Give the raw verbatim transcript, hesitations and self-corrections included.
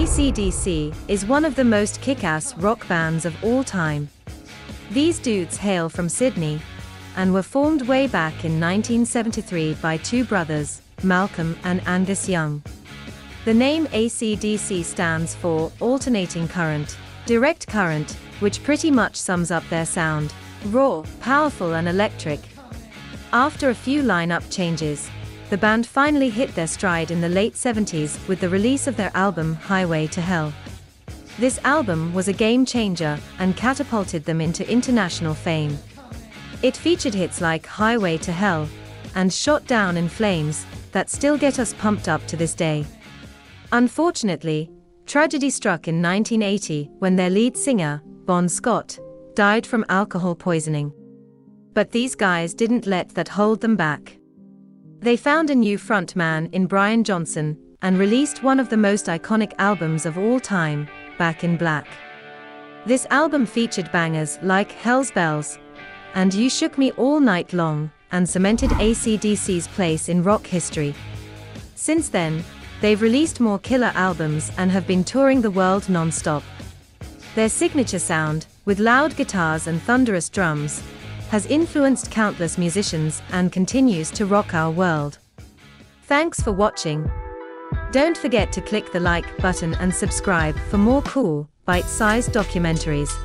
A C D C is one of the most kick-ass rock bands of all time. These dudes hail from Sydney and were formed way back in nineteen seventy-three by two brothers, Malcolm and Angus Young. The name A C D C stands for alternating current, direct current, which pretty much sums up their sound: raw, powerful and electric. After a few lineup changes, the band finally hit their stride in the late seventies with the release of their album Highway to Hell. This album was a game changer and catapulted them into international fame. It featured hits like Highway to Hell and Shot Down in Flames that still get us pumped up to this day. Unfortunately, tragedy struck in nineteen eighty when their lead singer, Bon Scott, died from alcohol poisoning. But these guys didn't let that hold them back. They found a new frontman in Brian Johnson and released one of the most iconic albums of all time, Back in Black. This album featured bangers like Hell's Bells and You Shook Me All Night Long and cemented A C D C's place in rock history. Since then, they've released more killer albums and have been touring the world non-stop. Their signature sound, with loud guitars and thunderous drums, has influenced countless musicians and continues to rock our world. Thanks for watching. Don't forget to click the like button and subscribe for more cool, bite-sized documentaries.